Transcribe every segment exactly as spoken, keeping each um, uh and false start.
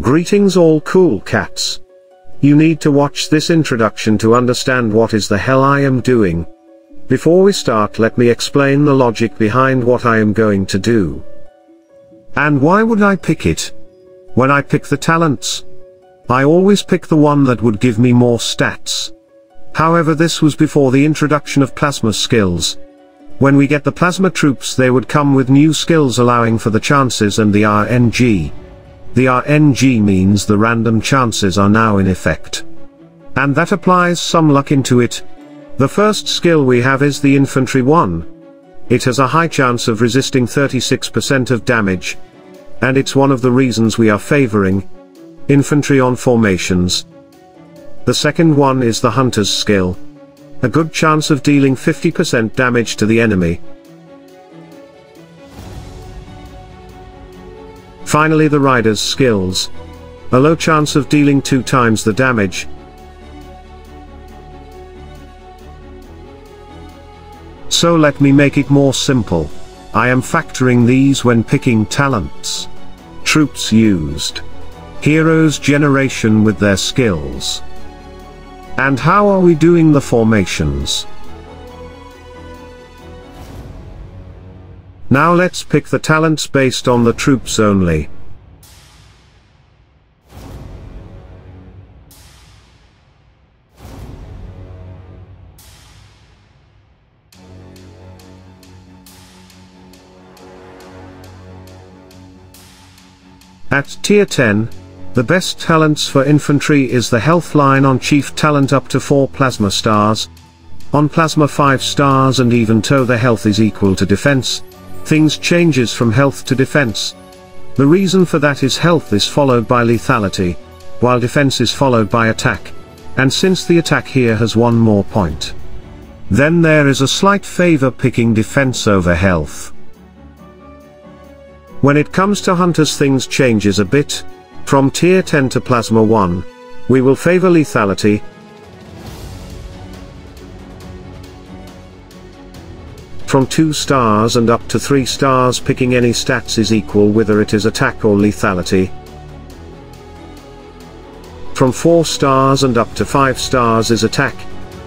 Greetings all cool cats. You need to watch this introduction to understand what is the hell I am doing. Before we start, let me explain the logic behind what I am going to do. And why would I pick it? When I pick the talents, I always pick the one that would give me more stats. However, this was before the introduction of plasma skills. When we get the plasma troops, they would come with new skills allowing for the chances and the R N G. The R N G means the random chances are now in effect. And that applies some luck into it. The first skill we have is the infantry one. It has a high chance of resisting thirty-six percent of damage. And it's one of the reasons we are favoring infantry on formations. The second one is the hunter's skill. A good chance of dealing fifty percent damage to the enemy. Finally, the rider's skills. A low chance of dealing two times the damage. So let me make it more simple. I am factoring these when picking talents. Troops used. Heroes generation with their skills. And how are we doing the formations? Now let's pick the talents based on the troops only. At tier ten, the best talents for infantry is the health line on chief talent up to four plasma stars, on plasma five stars, and even though the health is equal to defense, things changes from health to defense. The reason for that is health is followed by lethality, while defense is followed by attack, and since the attack here has one more point, then there is a slight favor picking defense over health. When it comes to hunters, things changes a bit. From tier ten to plasma one, we will favor lethality, from two stars and up to three stars picking any stats is equal whether it is attack or lethality. From four stars and up to five stars is attack,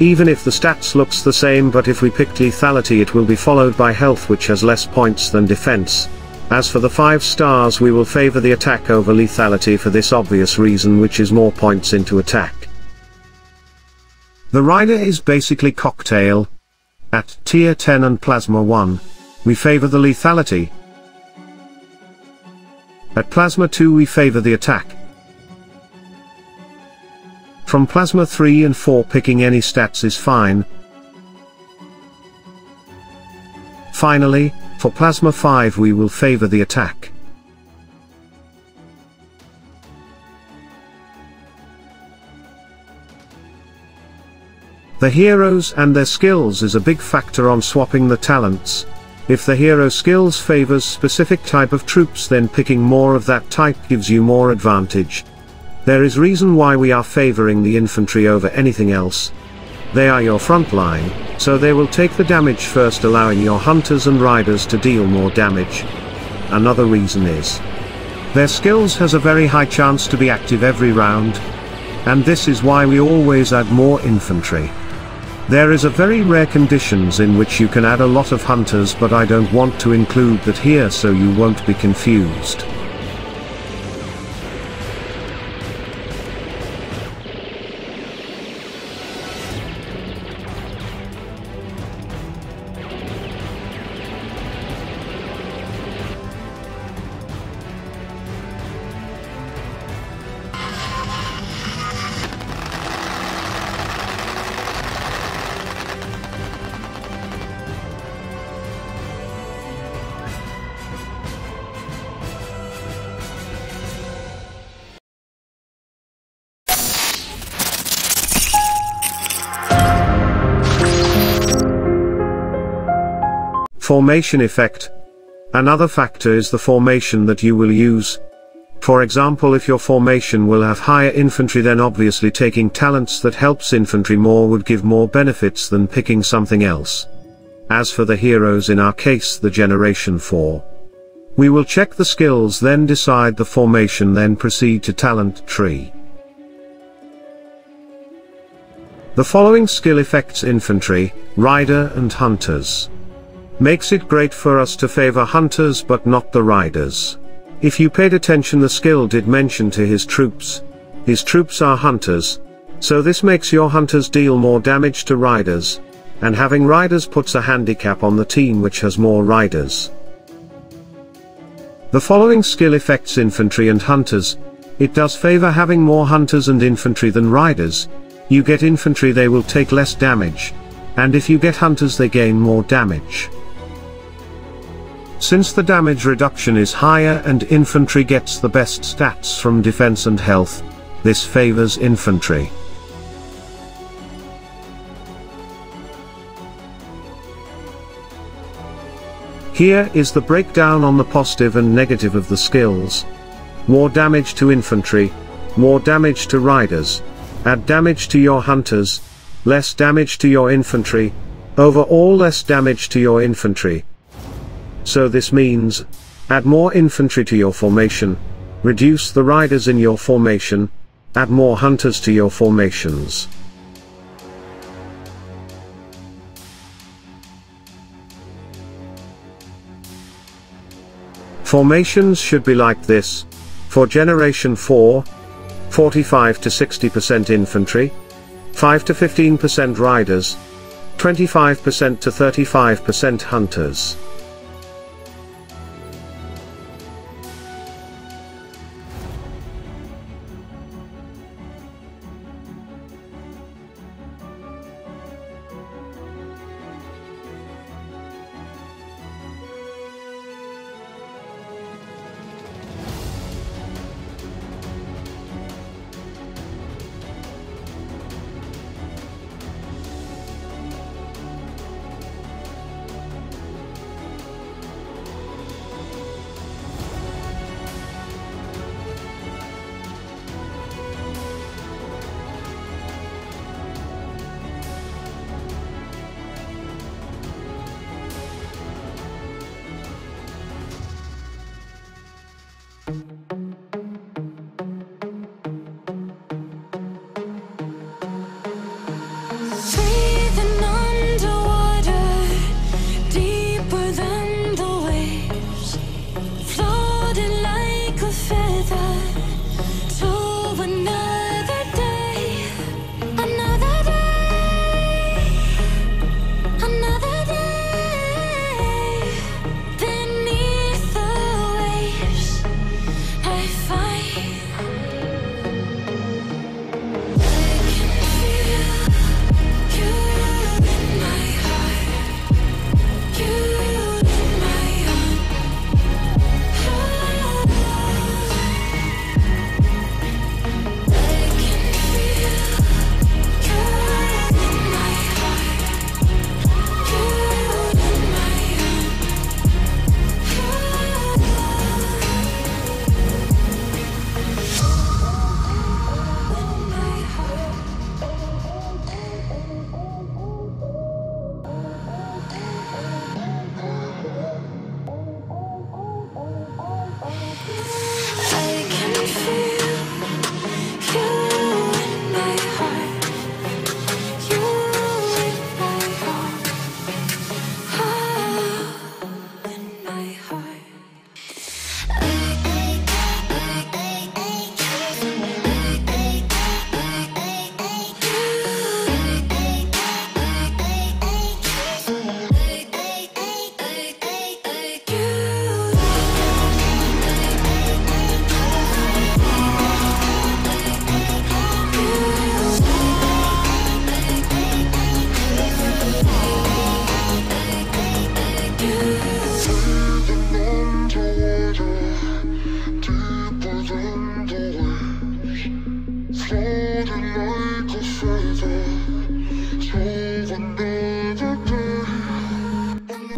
even if the stats looks the same, but if we picked lethality it will be followed by health, which has less points than defense. As for the five stars, we will favor the attack over lethality for this obvious reason, which is more points into attack. The rider is basically cocktail. At tier ten and plasma one, we favor the lethality. At plasma two we favor the attack. From plasma three and four picking any stats is fine. Finally, for plasma five we will favor the attack. The heroes and their skills is a big factor on swapping the talents. If the hero skills favors specific type of troops, then picking more of that type gives you more advantage. There is reason why we are favoring the infantry over anything else. They are your front line, so they will take the damage first, allowing your hunters and riders to deal more damage. Another reason is their skills has a very high chance to be active every round, and this is why we always add more infantry. There is a very rare conditions in which you can add a lot of hunters, but I don't want to include that here so you won't be confused. Formation effect. Another factor is the formation that you will use. For example, if your formation will have higher infantry, then obviously taking talents that helps infantry more would give more benefits than picking something else. As for the heroes, in our case the generation four. We will check the skills, then decide the formation, then proceed to talent tree. The following skill affects infantry, rider and hunters. Makes it great for us to favor hunters but not the riders. If you paid attention, the skill did mention to his troops. His troops are hunters, so this makes your hunters deal more damage to riders, and having riders puts a handicap on the team which has more riders. The following skill affects infantry and hunters. It does favor having more hunters and infantry than riders. You get infantry, they will take less damage, and if you get hunters they gain more damage. Since the damage reduction is higher and infantry gets the best stats from defense and health, this favors infantry. Here is the breakdown on the positive and negative of the skills. More damage to infantry, more damage to riders. Add damage to your hunters, less damage to your infantry, overall less damage to your infantry. So this means, add more infantry to your formation, reduce the riders in your formation, add more hunters to your formations. Formations should be like this. For Generation four, forty-five to sixty percent infantry, five to fifteen percent riders, twenty-five percent to thirty-five percent hunters.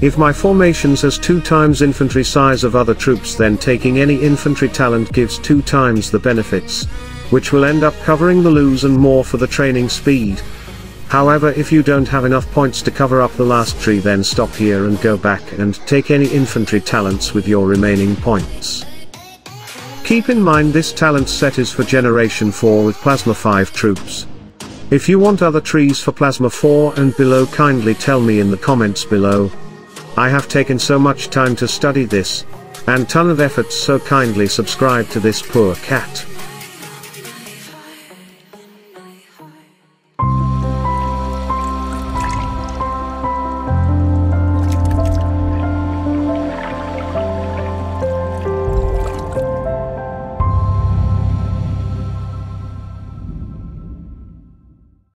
If my formations has two times infantry size of other troops, then taking any infantry talent gives two times the benefits, which will end up covering the lose and more for the training speed. However, if you don't have enough points to cover up the last tree, then stop here and go back and take any infantry talents with your remaining points. Keep in mind this talent set is for Generation four with Plasma five troops. If you want other trees for Plasma four and below, kindly tell me in the comments below. I have taken so much time to study this, and ton of effort, so kindly subscribe to this poor cat.